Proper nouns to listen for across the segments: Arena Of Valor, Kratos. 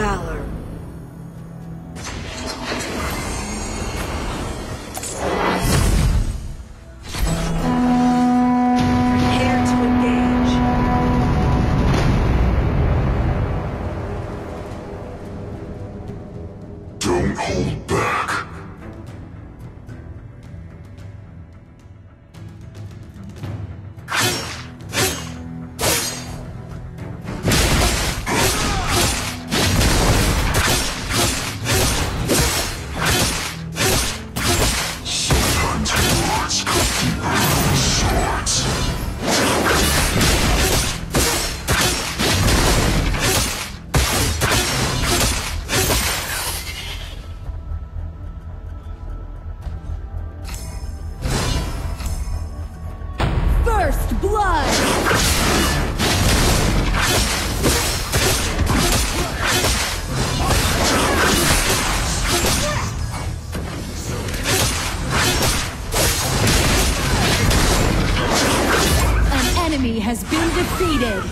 Valor. Has been defeated.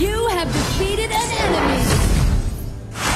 You have defeated an enemy!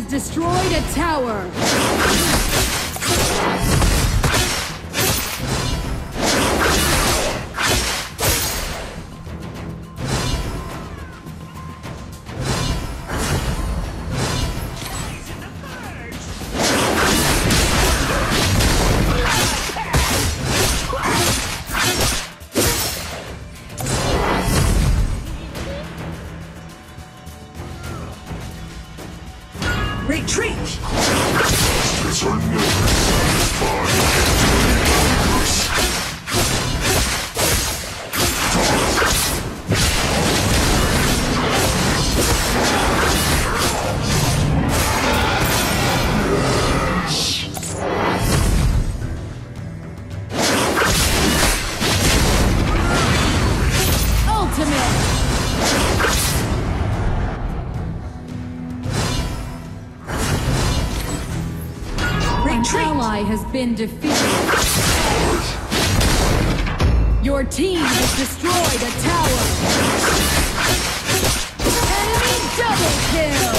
has destroyed a tower. Retreat! Monsters are never satisfied until you conquer us. Has been defeated. Your team has destroyed a tower. Enemy double kill.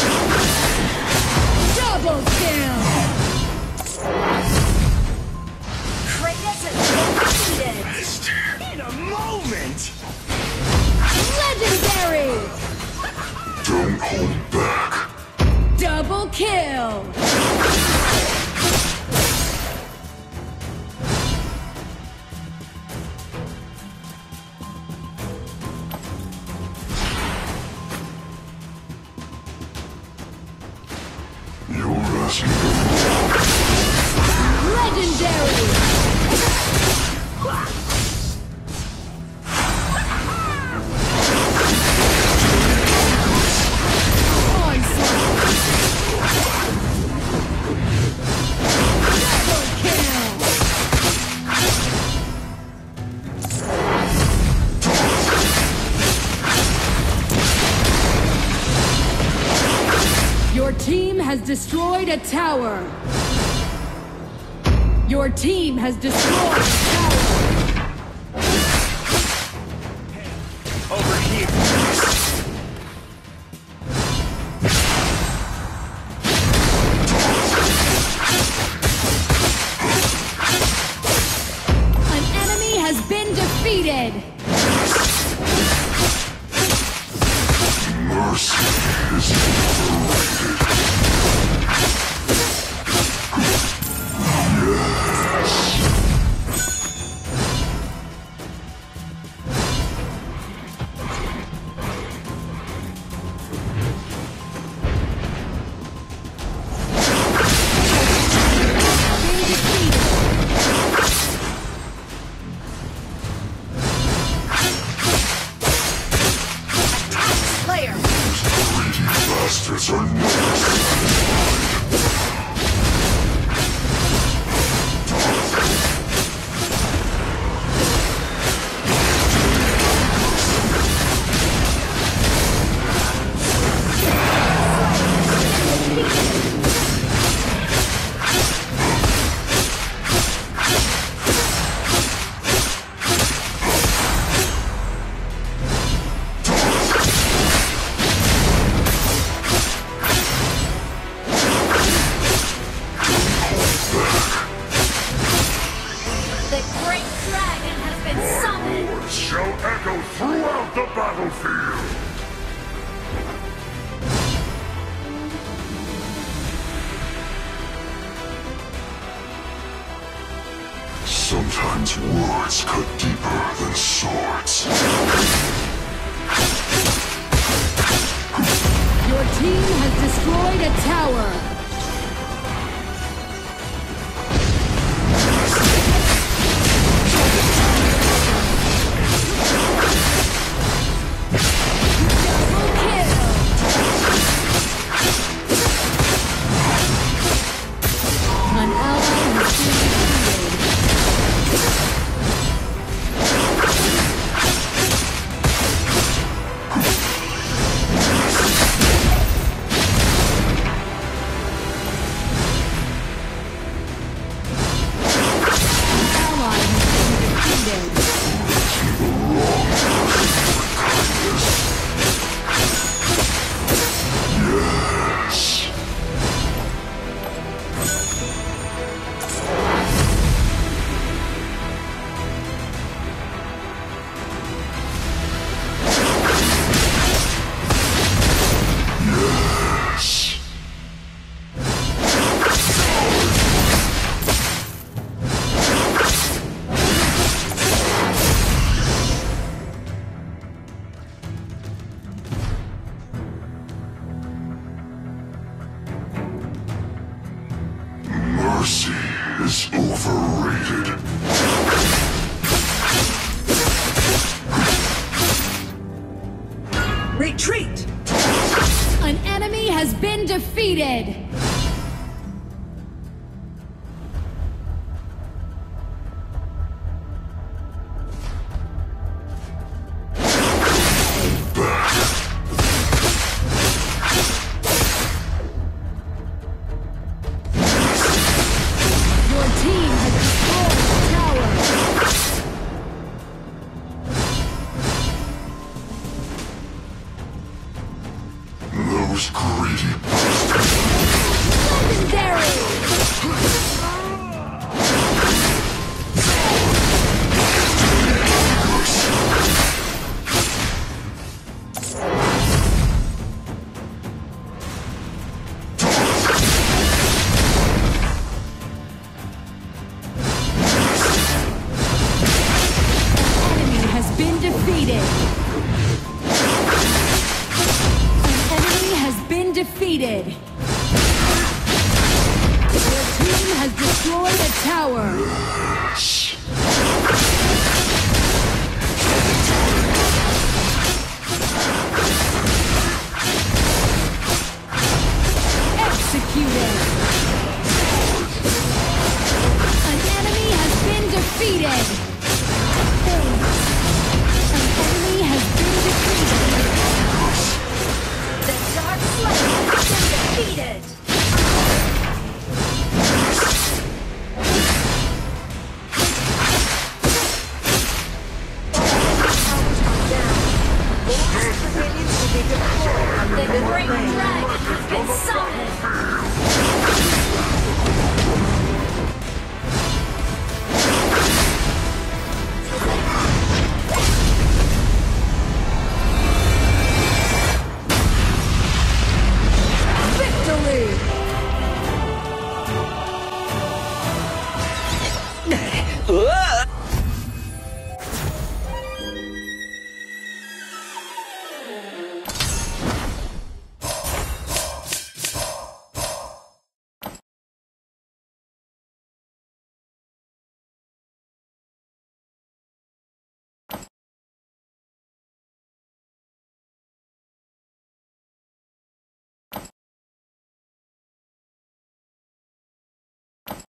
Yes. Double kill. Kratos has been defeated. In a moment. Legendary. Don't hold back. Double kill. You're rushing. Legendary. Has destroyed a tower. Your team has destroyed a tower. Over here. An enemy has been defeated. Mercy is overrated. Sometimes words cut deeper than swords. Your team has destroyed a tower. Double kill. An ally has been Democracy is overrated. Retreat! An enemy has been defeated! Defeated. Your team has destroyed a tower. Yes.